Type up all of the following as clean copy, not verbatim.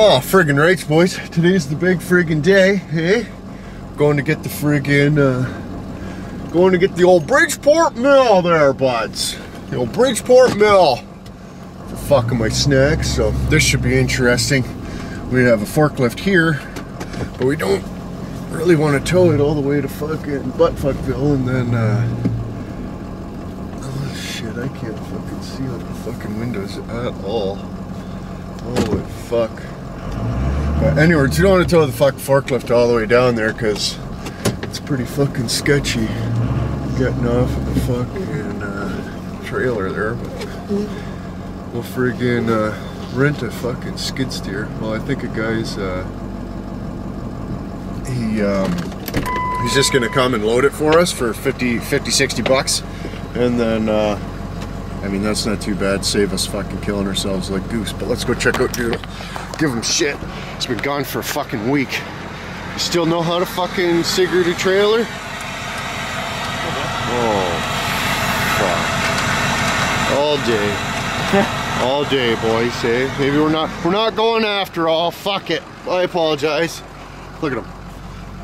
Oh, friggin' rights, boys. Today's the big friggin' day, hey? Going to get the friggin', going to get the old Bridgeport mill there, buds. The old Bridgeport mill. For fucking my snacks, so this should be interesting. We have a forklift here, but we don't really want to tow it all the way to fucking Buttfuckville, and then, oh shit, I can't fucking see out the fucking windows at all. Holy fuck. But anyways, you don't want to tow the fucking forklift all the way down there because it's pretty fucking sketchy getting off of the fucking trailer there. But we'll friggin' rent a fucking skid steer. Well, I think a guy's he's just gonna come and load it for us for 50, 60 bucks, and then I mean, that's not too bad. Save us fucking killing ourselves like goose. But let's go check out Doodle. Give him shit. He's been gone for a fucking week. You still know how to fucking Sigurd a trailer? Oh, fuck. All day. All day, boys, eh? Maybe we're not going after all. Fuck it. I apologize. Look at him.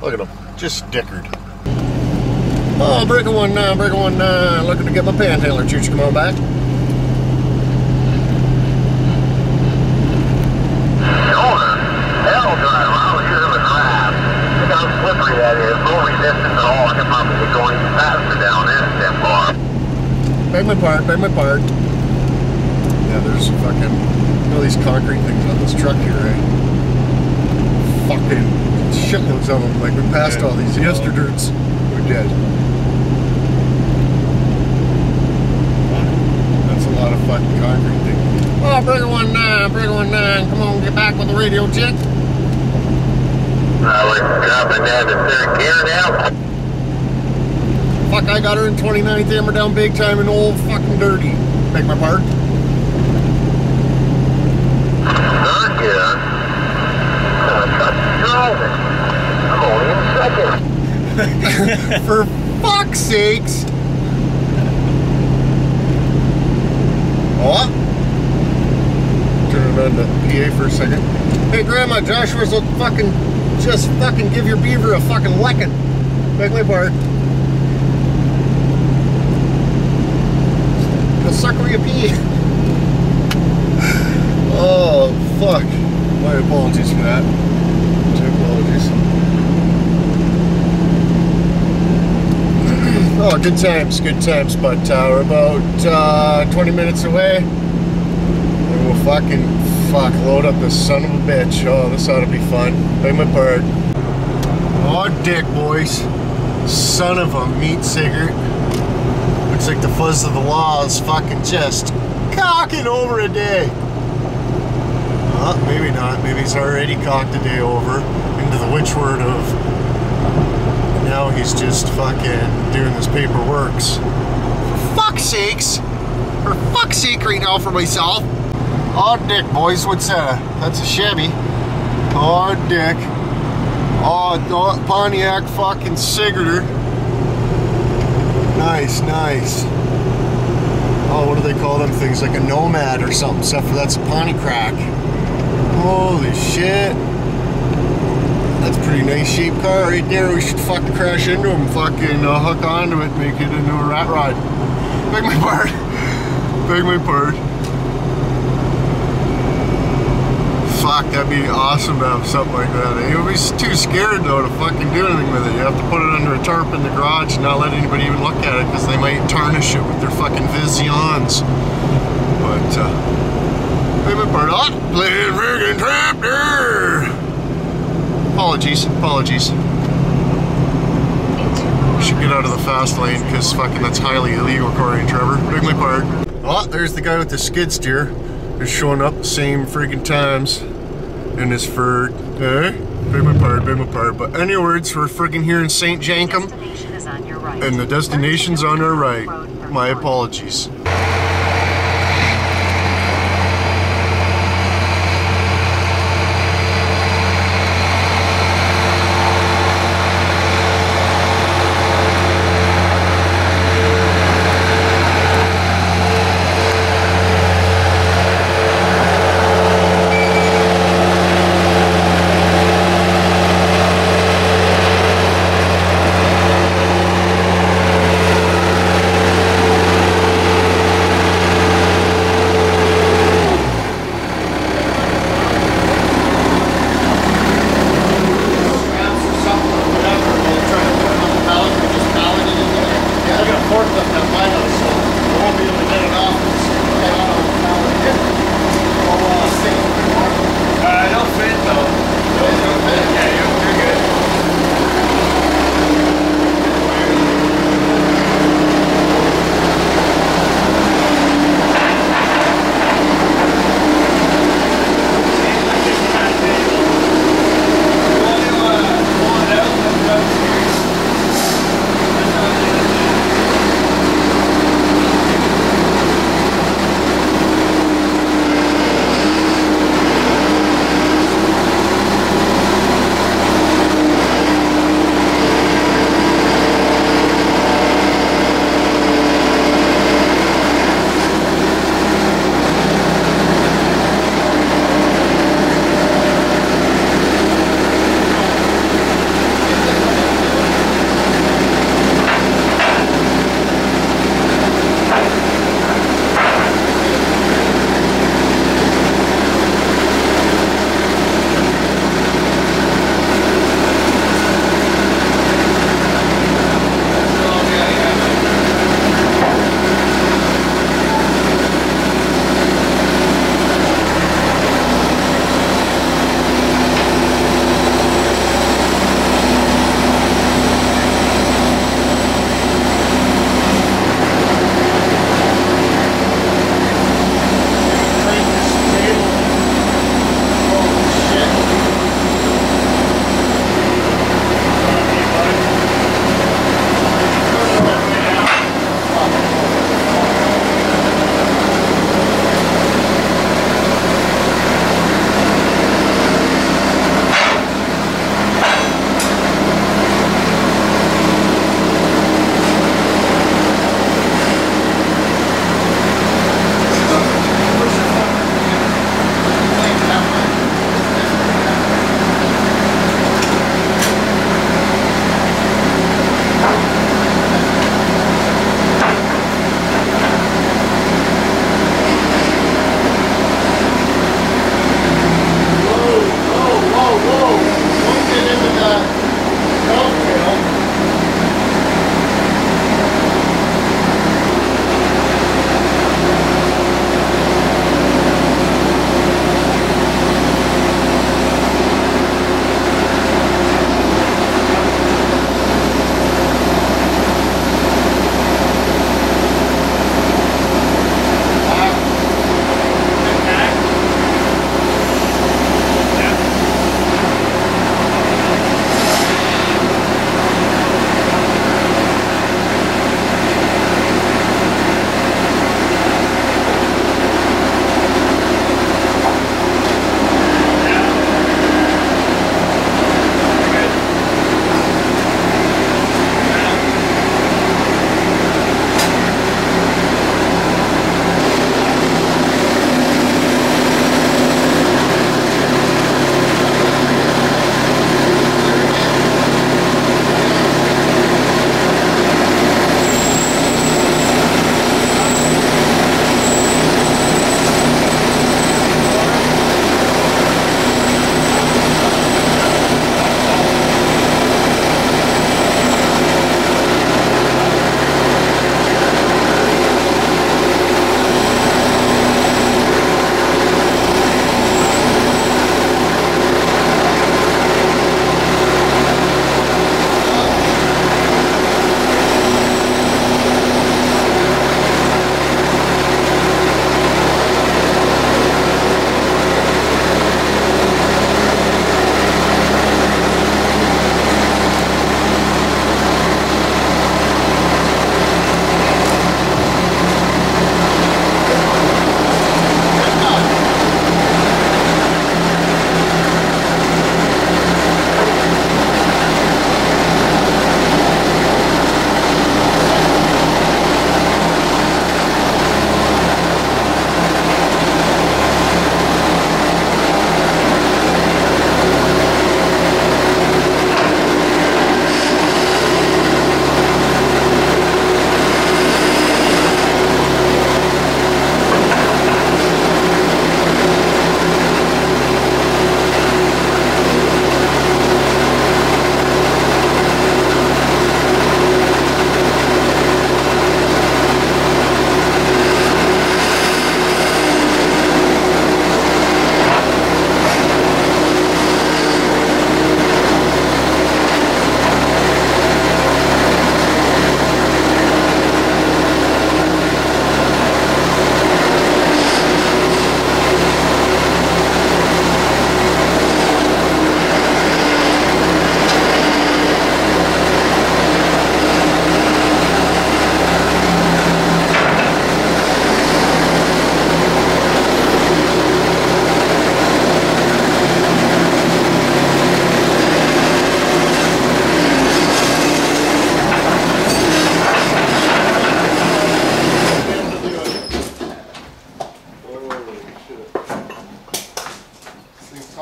Look at him. Just dickered. Oh, breaking one nine, looking to get my panhandler chooch, come on back. The owner, that'll drive out here in the crab. Look how slippery that is, no resistance at all. I can probably be going faster down this damn bar. Beg my part. Yeah, there's fucking all these concrete things on this truck here, right? Fucking shitloads of them, like we passed all these yesterdirts. We're dead. A lot of fucking concrete thing. Oh, Bridger 19, come on, get back with the radio, chick. I was dropping down to third gear now. Fuck, I got her in 29th hammer down big time and old fucking dirty. Beg my pardon. Third gear? I'm only in second. For fuck's sakes! What? Turn it on to PA for a second. Hey, Grandma, Joshua's will fucking just fucking give your beaver a fucking leckin'. Beg my pardon. He'll suck where you pee. Oh, fuck. My apologies for that. My apologies. Oh, good times, but we're about 20 minutes away, and we'll fucking load up this son of a bitch. Oh, this ought to be fun. Beg my pardon. Oh, dick, boys. Son of a meat cigarette. Looks like the fuzz of the law is fucking just cocking over a day. Maybe not. Maybe he's already cocked a day over into the witch word of... Now he's just fucking doing this paperwork. For fuck's sakes! For fuck's sake right now for myself! Oh, dick, boys, what's that? That's a Chevy. Oh, dick. Oh, Pontiac fucking Sigurder. Nice. Oh, what do they call them things? Like a Nomad or something, except for that's a Pontcrack. Holy shit. That's a pretty nice shape car right there. We should fucking crash into him, fucking hook onto it, make it into a rat rod. Beg my part. Fuck, that'd be awesome to have something like that. You'd be too scared though to fucking do anything with it. You have to put it under a tarp in the garage and not let anybody even look at it because they might tarnish it with their fucking visions. But, beg my part, hot playing friggin' tractor! Apologies. Should get out of the fast lane because fucking that's highly illegal, Corey and Trevor. Beg my pardon. Oh, there's the guy with the skid steer who's showing up the same friggin' times in his fur. Eh? Beg my pardon. But anyways, we're friggin' here in St. Jankum. And the destination's on our right. My apologies.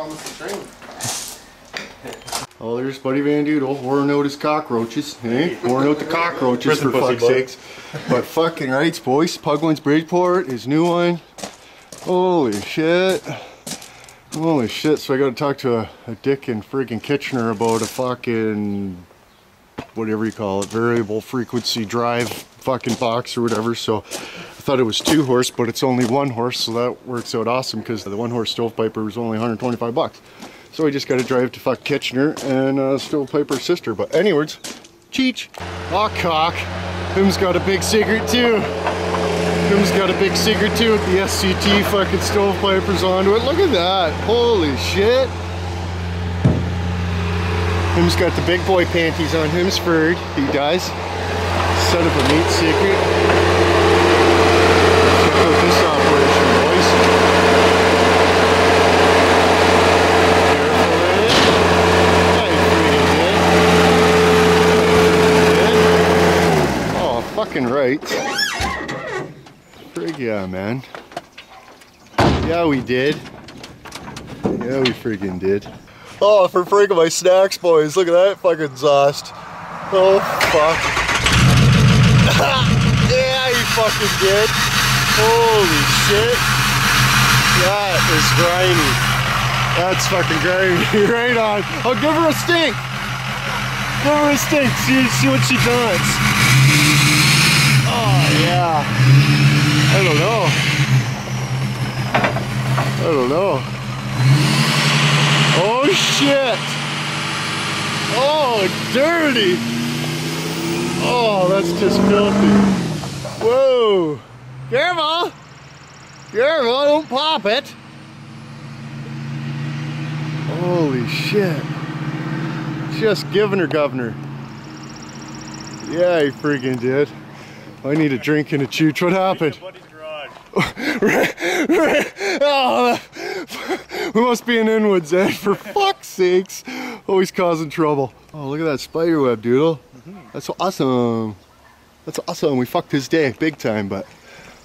Thomas the Train. Oh, there's Buddy Van Doodle, warning out his cockroaches, eh? Warning out the cockroaches for fuck's sakes. But fucking rights, boys. Puglin's Bridgeport, his new one. Holy shit. Holy shit, so I gotta talk to a dick in freaking Kitchener about a fucking, whatever you call it, variable frequency drive fucking box or whatever. So I thought it was 2 horse, but it's only 1 horse, so that works out awesome because the 1 horse stovepiper was only 125 bucks. So I just gotta drive to fuck Kitchener and stovepiper's sister. But anyways, cheech, aw cock, him's got a big secret too. Him's got a big secret too with the SCT fucking stovepiper's onto it. Look at that, holy shit. Him's got the big boy panties on, him's furred, he does. Son of a neat secret. Check out this operation, boys. Careful in it. Hey, pretty good. Oh, fucking right. Frig yeah, man. Yeah, we did. Yeah, we friggin' did. Oh, for friggin' my snacks, boys. Look at that fucking exhaust. Oh, fuck. Yeah, you fucking did. Holy shit. That is grimy. That's fucking grimy. Right on. Oh, give her a stink. Give her a stink. See what she does. Oh, yeah. I don't know. I don't know. Oh, shit. Oh, dirty. Oh, that's just filthy. Whoa! Careful! Careful, don't pop it! Holy shit. Just giving her governor. Yeah, he freaking did. I need a drink and a chooch. What happened? Oh, we must be in Inwood, Zed, for fuck's sakes. Always causing trouble. Oh, look at that spiderweb, Doodle. That's awesome. That's awesome. We fucked his day big time, but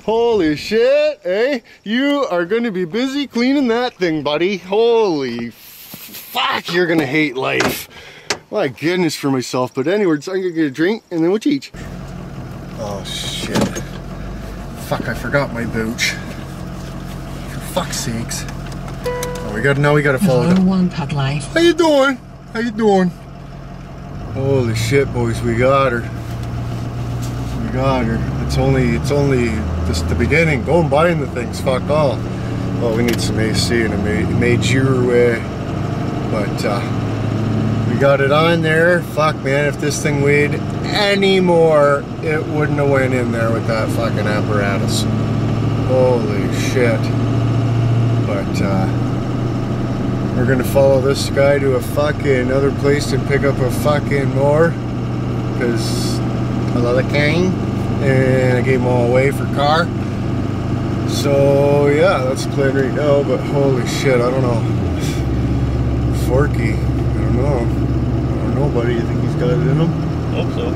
holy shit, eh? You are going to be busy cleaning that thing, buddy. Holy fuck, you're going to hate life. My goodness for myself. But anyways, I'm going to get a drink and then we'll teach. Oh shit. Fuck, I forgot my booch. For fuck's sakes. Oh, now we got to follow them. 1puglife. How you doing? How you doing? Holy shit, boys, we got her. We got her. It's only just the beginning. Go and buy the things, fuck all. Oh, we need some AC and a major way. But we got it on there. Fuck, man, if this thing weighed any more, it wouldn't have went in there with that fucking apparatus. Holy shit. But we're gonna follow this guy to a fucking another place and pick up a fucking more, because I love the cane and I gave them all away for car. So yeah, that's the plan right now. But holy shit, I don't know. Forky, I don't know, buddy. You think he's got it in him? Hope so. I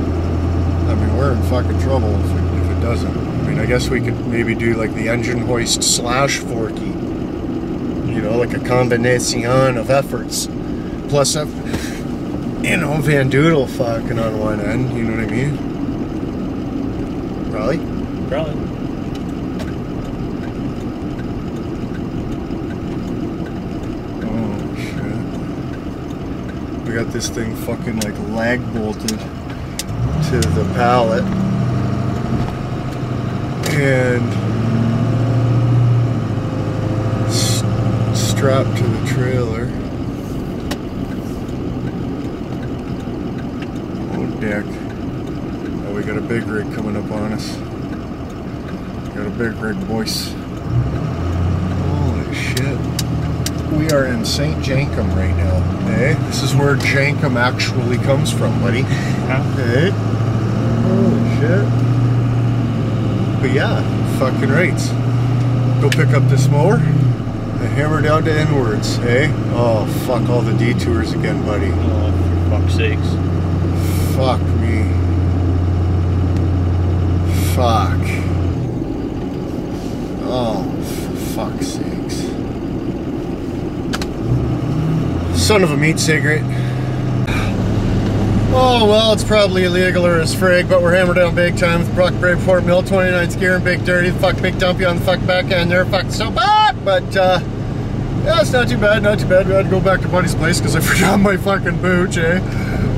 mean, we're in fucking trouble if it doesn't. I mean, I guess we could maybe do like the engine hoist slash forky. You know, like a combination of efforts. Plus, you know, Van Doodle fucking on one end, you know what I mean? Probably? Oh, shit. We got this thing fucking like lag bolted to the pallet. And strapped to the trailer. Oh, dick. Oh, we got a big rig coming up on us. Got a big rig, boys. Holy shit. We are in St. Jankum right now, eh? This is where Jankum actually comes from, buddy. Eh? Holy shit. But yeah, fucking rights. Go pick up this mower. Hammer down to Inwards, eh? Oh, fuck all the detours again, buddy. Oh, for fuck's sakes. Fuck me. Fuck. Oh, for fuck's sakes. son of a meat cigarette. Oh, well, it's probably illegal or a frig, but we're hammered down big time with Brock Bridgeport Mill, 29 Gear and Big Dirty, the fuck Big Dumpy on the fuck back end there, fuck so bad, but, yeah, it's not too bad, not too bad. We had to go back to Buddy's place because I forgot my fucking booch, eh?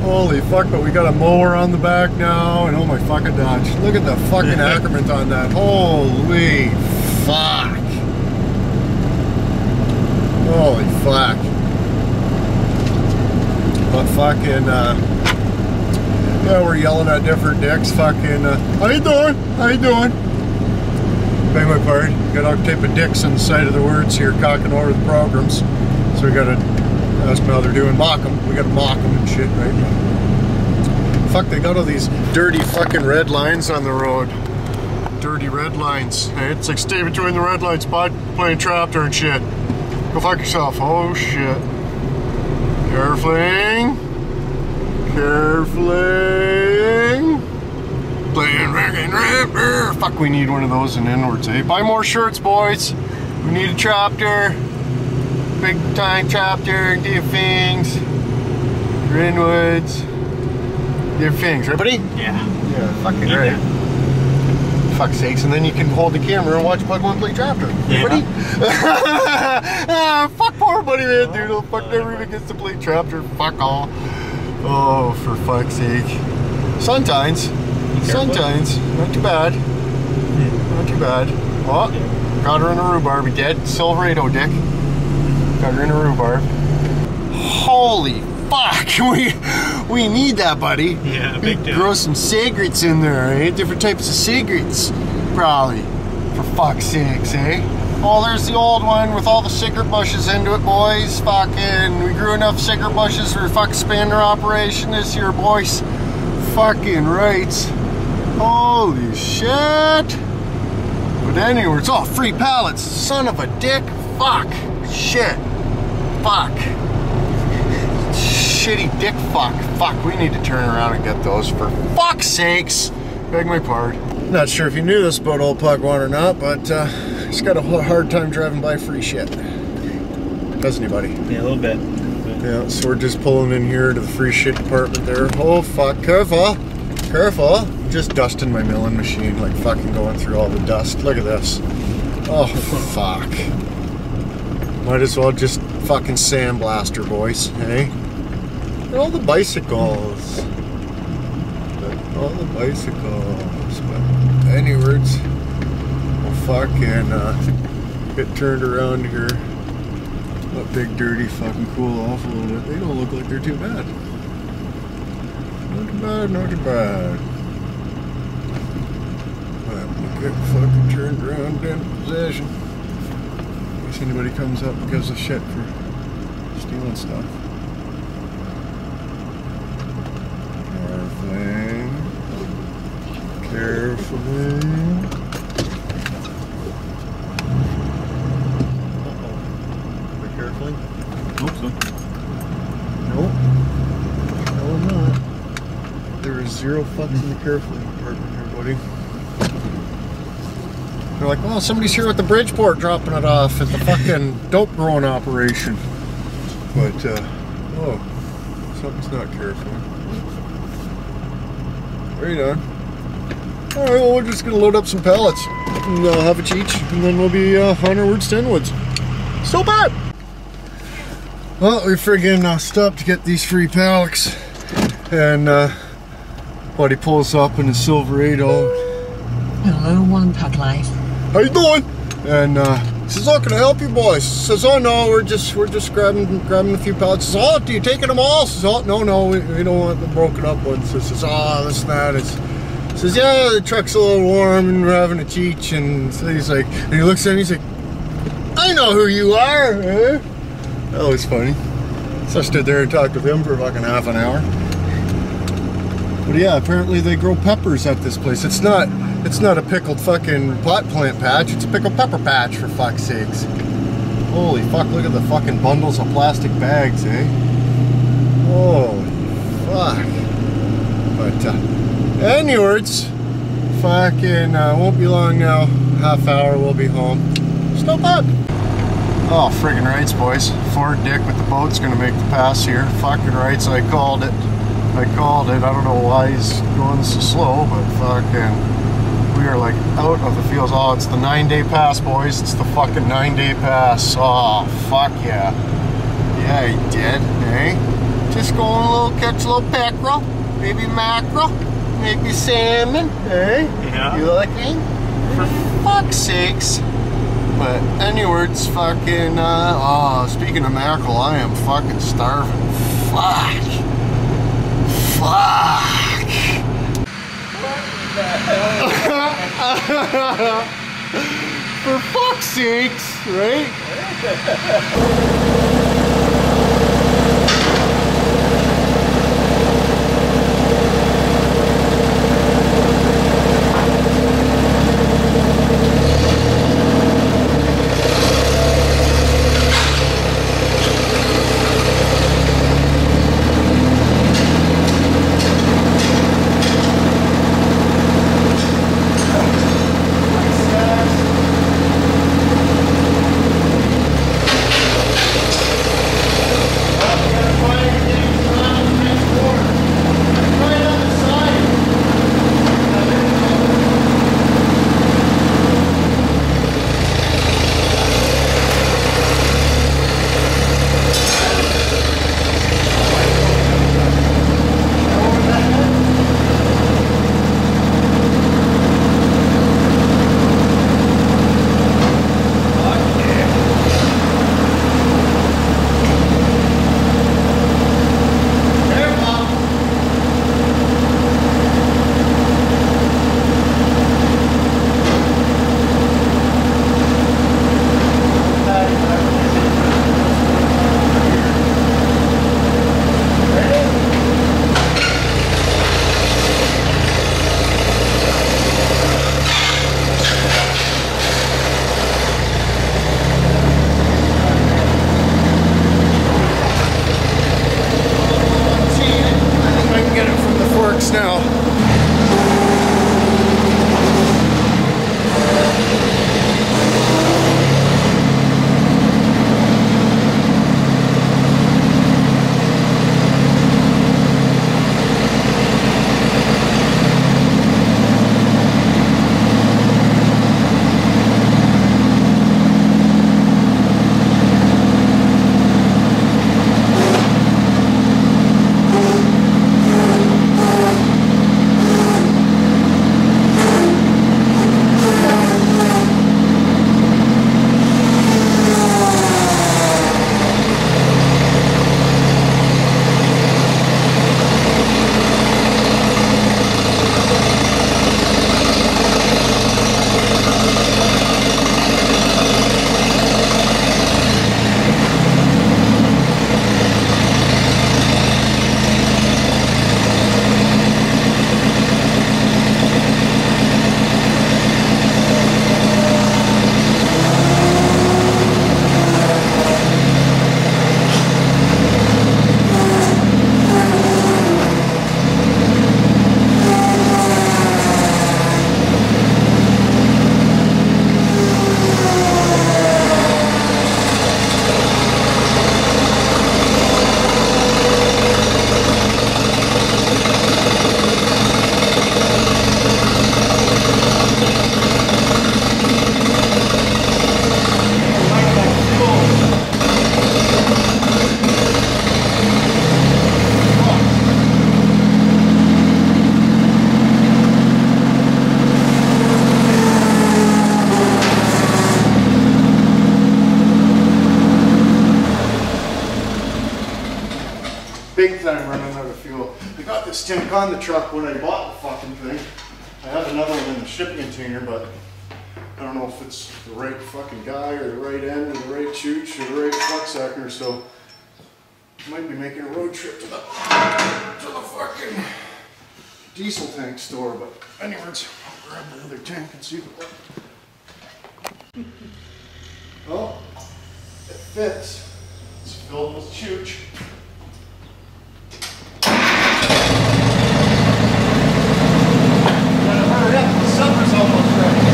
Holy fuck, but we got a mower on the back now, and oh my fucking Dodge. Look at the fucking accrement on that, holy fuck. Holy fuck. But fucking, yeah, we're yelling at different dicks, fucking, how you doing? How you doing? Beg my pardon. Got all type of dicks on the side of the words here, cocking over the programs. So we gotta ask them how they're doing, mock them. We gotta mock them and shit right now. Fuck, they got all these dirty fucking red lines on the road. Dirty red lines. Hey, it's like, stay between the red lines, bud, playing trapper and shit. Go fuck yourself. Oh shit. Carefully. Carefully. Playing rock and rap. Fuck, we need one of those in Inwood, eh? Buy more shirts, boys. We need a chapter. Big time chapter. Do your things. You're Inwoods. Do your things, right, buddy? Yeah. Yeah, fucking right. Yeah. Fuck's sakes, and then you can hold the camera and watch Plug One play chapter. Yeah. Buddy? Ah, fuck poor buddy, man, dude. Oh, fuck, never even gets to play chapter. Fuck all. Oh, for fuck's sake. Suntines. Suntines. Not too bad. Not too bad. Oh, got her in a rhubarb. He dead. Silverado dick. Got her in a rhubarb. Holy fuck. We need that, buddy. Yeah, big deal. Grow some cigarettes in there, eh? Different types of cigarettes. Probably. For fuck's sakes, eh? Oh, there's the old one with all the cigarette bushes into it, boys. Fucking, we grew enough cigarette bushes for a fucking spinner operation this year, boys. Fucking rights. Holy shit. But anyway, it's all free pallets. Son of a dick. Fuck. Shit. Fuck. Shitty dick fuck. Fuck, we need to turn around and get those for fuck's sakes. Beg my pardon. Not sure if you knew this about old Plug One or not, but, just got a hard time driving by free shit, doesn't anybody? Yeah, a little bit. Yeah, so we're just pulling in here to the free shit department there. Oh fuck, careful, careful. I'm just dusting my milling machine, like fucking going through all the dust. Look at this. Oh fuck. Might as well just fucking sandblast her, boys, hey? And all the bicycles. All the bicycles. But anyways. Fucking get turned around here. That big dirty fucking cool off a little bit. They don't look like they're too bad. Not too bad, not too bad. But get fucking turned around in possession. In case anybody comes up and gives a shit for stealing stuff. Carefully. Carefully. Hope so. Nope. No, I'm not. There is zero fucks in the carefully department here, buddy. They're like, well, somebody's here with the Bridgeport dropping it off at the fucking dope growing operation. But, oh, something's not careful. Where are you done? Alright, well, we're just gonna load up some pallets and have a cheech, and then we'll be on our words to Inwoods. So bad! Well, we friggin' stopped to get these free pallets, and buddy pulls up in a Silverado. Hello, 1puglife. How you doing? And says, "Oh, can I help you, boys?" Says, "Oh no, we're just grabbing a few pallets." Says, "Oh, do you taking them all?" Says, "Oh no, we don't want the broken up ones." Says, "Oh, this and that." Says, "Yeah, the truck's a little warm, and we're having a cheech." And so he's like, and he looks at me, he's like, "I know who you are." Eh? That was funny. So I stood there and talked with him for fucking half an hour. But yeah, apparently they grow peppers at this place. It's not a pickled fucking pot plant patch, it's a pickled pepper patch, for fuck's sakes. Holy fuck, look at the fucking bundles of plastic bags, eh? Holy fuck. But, anyways, fucking, won't be long now. Half hour, we'll be home. Stop up. Oh, friggin' rights, boys. Ford Dick with the boat's gonna make the pass here. Fucking rights, I called it. I called it. I don't know why he's going so slow, but fucking, we are like out of the fields. Oh, it's the 9-day pass, boys. It's the fucking 9-day pass. Oh, fuck yeah. Yeah, he did, eh? Just going a little, catch a little pickerel, maybe mackerel, maybe salmon, eh? Yeah. You like me? For fuck's sakes. But anyway, it's fucking, oh, speaking of mackerel, I am fucking starving. Fuck. Fuck. What the hell? For fuck's sakes, right? On the truck when I bought the fucking thing. I have another one in the shipping container, but I don't know if it's the right fucking guy or the right end or the right chooch or the right fucksucker, so I might be making a road trip to the fucking diesel tank store, but anyways, I'll grab the other tank and see if it works. Well, it fits. It's filled with chooch. Almost ready.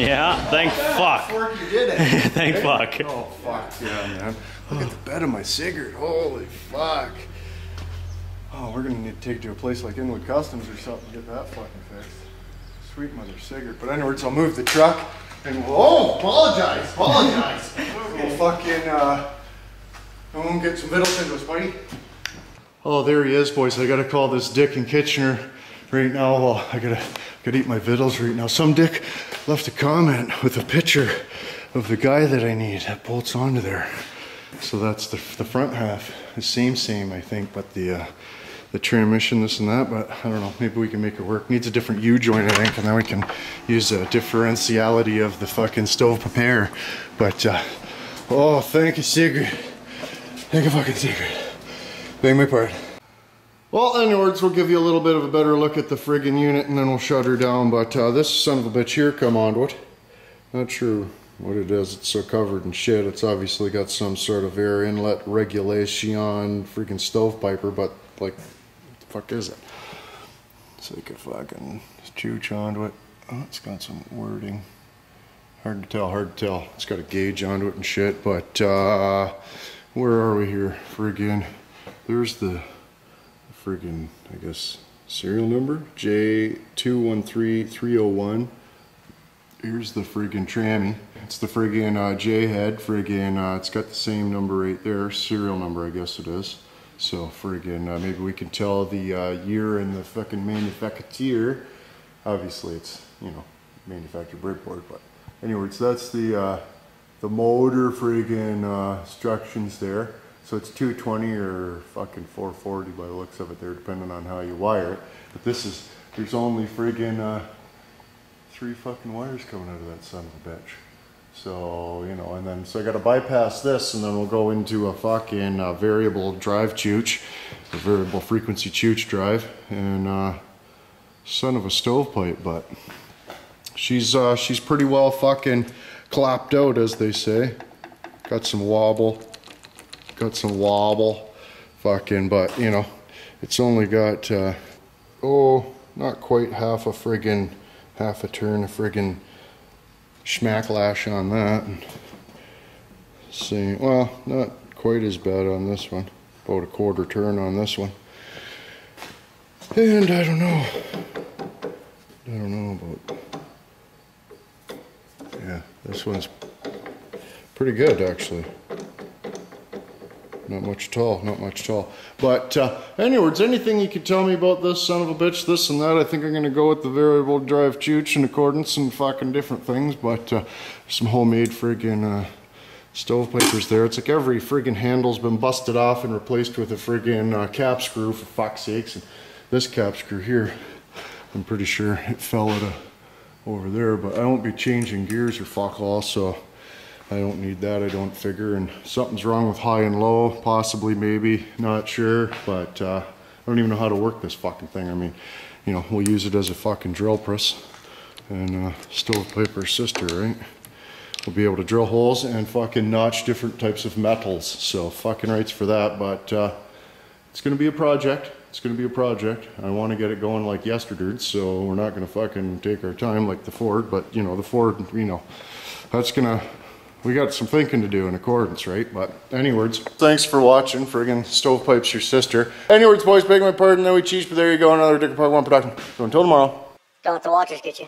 Yeah, thank fuck. Fork, you did it. Thank fuck. Oh, fuck, yeah, man. Look at the bed of my cigarette. Holy fuck. Oh, we're going to need to take it to a place like Inwood Customs or something to get that fucking fixed. Sweet mother cigarette. But anyways, I'll move the truck and we'll... Oh, apologize, apologize. We'll fucking... I won't get some middles into us, buddy. Oh, there he is, boys. I gotta call this dick in Kitchener right now. Well, I gotta eat my vittles right now. Some dick left a comment with a picture of the guy that I need that bolts onto there. So that's the front half. The same, I think, but the transmission, this and that. But I don't know. Maybe we can make it work. Needs a different U-joint, I think, and then we can use the differentiality of the fucking stove prepare. But oh, thank you, Sigrid. Take a fucking secret. Make my part. Well, onwards, we'll give you a little bit of a better look at the friggin' unit and then we'll shut her down. But this son of a bitch here come onto it. Not sure what it is. It's so covered in shit. It's obviously got some sort of air inlet regulation freaking stovepiper, but like, what the fuck is it? It's like a fucking chooch onto it. Oh, it's got some wording. Hard to tell, hard to tell. It's got a gauge onto it and shit, but where are we here? Friggin', there's the friggin', I guess, serial number, J213301. Here's the friggin' Trammy. It's the friggin' J head, friggin', it's got the same number right there, serial number, I guess it is. So friggin', maybe we can tell the year and the fucking manufacturer. Obviously it's, you know, manufactured Bridgeport, but anyways, that's the motor friggin' instructions there. So it's 220 or fucking 440 by the looks of it there, depending on how you wire it. But this is, there's only friggin' 3 fucking wires coming out of that son of a bitch. So, you know, and then, so I gotta bypass this and then we'll go into a fucking variable drive chooch, a variable frequency chooch drive, and son of a stovepipe, but she's pretty well fucking clopped out, as they say. Got some wobble, got some wobble, fucking, but you know, it's only got oh, not quite half a turn of friggin' schmack lash on that. See, well, not quite as bad on this one, about a quarter turn on this one. And I don't know about, yeah, this one's pretty good actually. Not much at all, not much at all. But anyways, anything you can tell me about this son of a bitch, this and that, I think I'm going to go with the variable drive chooch in accordance and fucking different things. But some homemade friggin' stovepipers there. It's like every friggin' handle's been busted off and replaced with a friggin' cap screw, for fuck's sakes. And this cap screw here, I'm pretty sure it fell at a... over there, but I won't be changing gears or fuck all, so I don't need that, I don't figure. And something's wrong with high and low, possibly, maybe, not sure, but I don't even know how to work this fucking thing. I mean, you know, we'll use it as a fucking drill press and stovepiper's sister, right? We'll be able to drill holes and fucking notch different types of metals, so fucking rights for that. But it's gonna be a project. It's going to be a project. I want to get it going like yesterday, so we're not going to fucking take our time like the Ford, but you know, the Ford, you know, that's going to, we got some thinking to do in accordance, right? But anyways, thanks for watching, friggin' Stovepipe's your sister. Anyways, boys, beg my pardon, no we cheese, but there you go, another Dick Park One production. So until tomorrow. Don't let the watchers get you.